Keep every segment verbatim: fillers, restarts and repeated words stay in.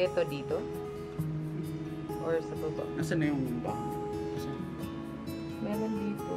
Ito dito? Or sa baba? Nasaan na yung bag? Meron dito.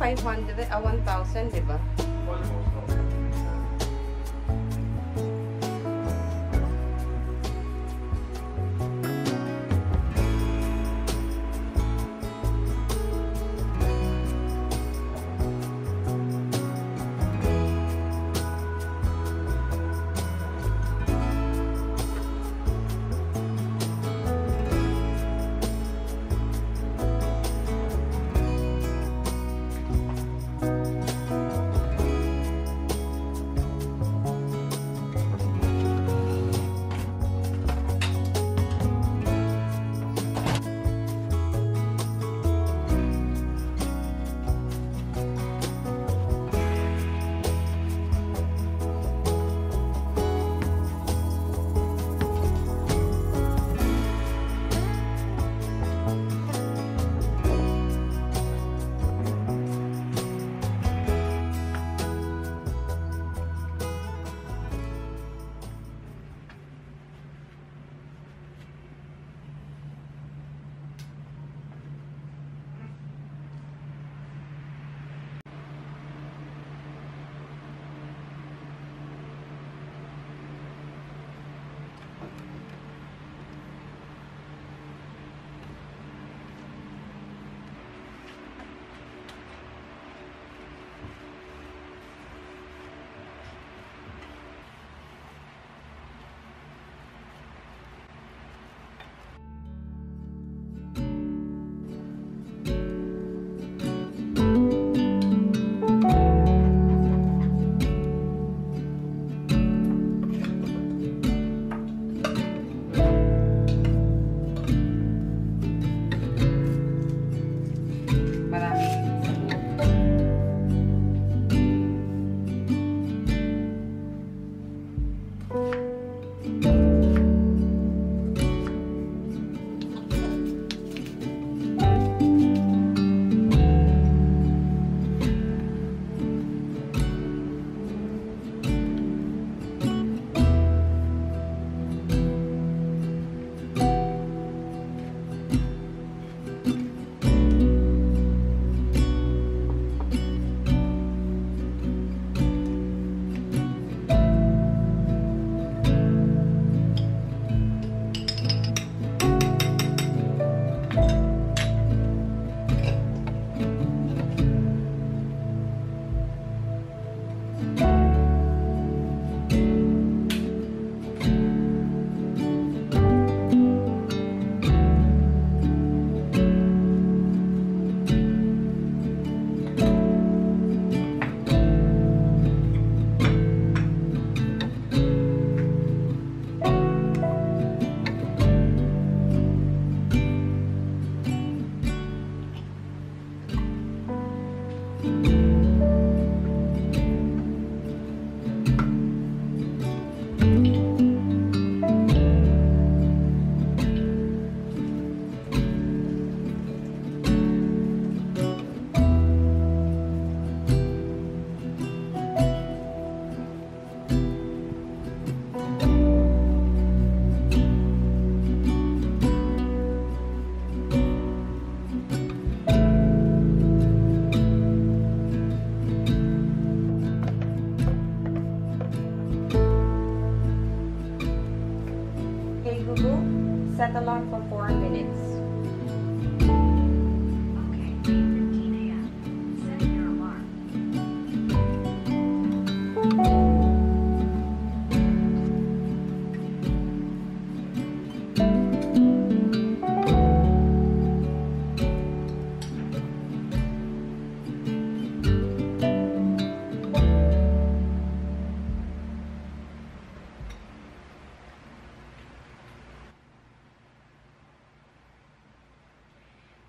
five hundred, ah, one thousand, diba?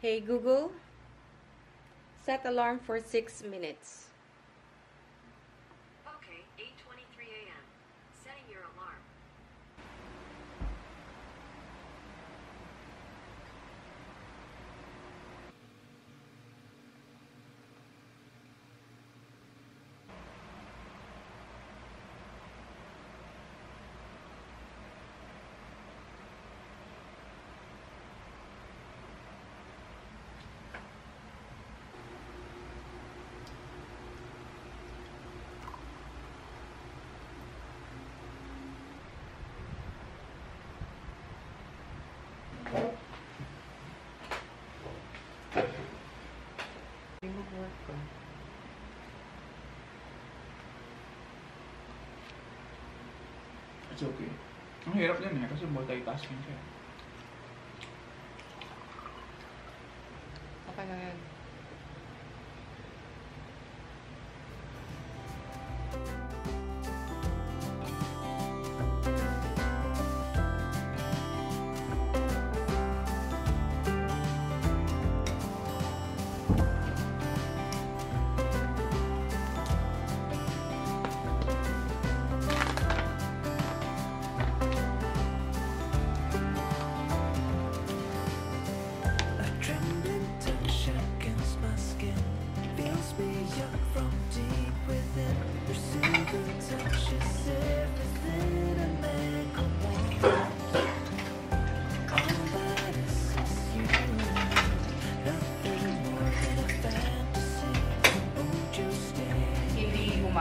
Hey Google, set alarm for six minutes. Okay, eight twenty-three a m Setting your alarm. It's okay. Ang hirap din eh, kasi multitasking siya. Okay na yan.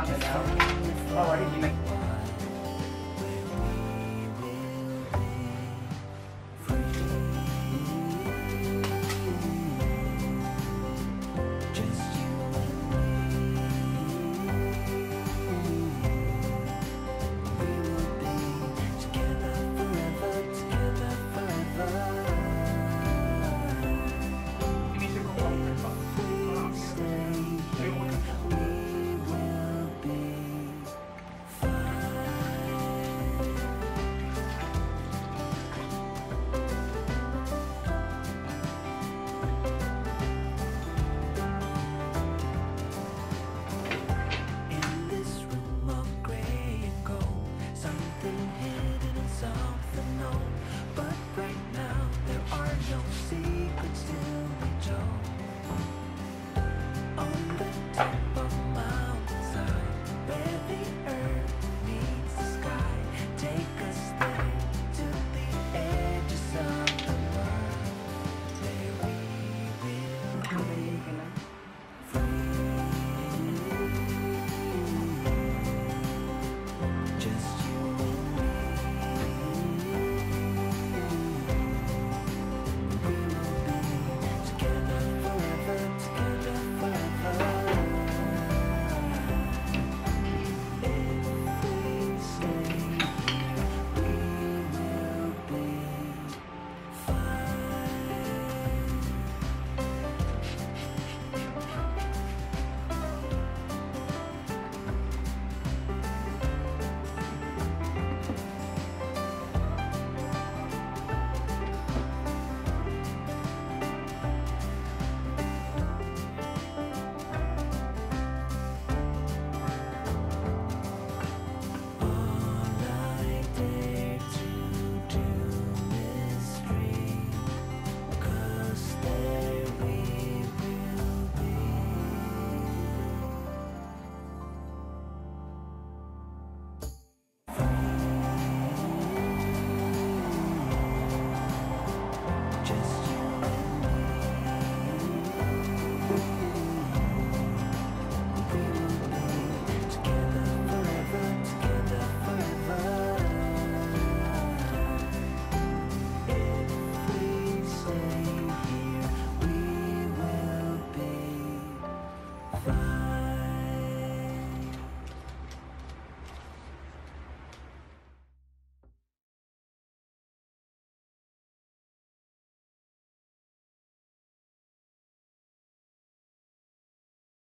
Maganda. Oh, hindi na.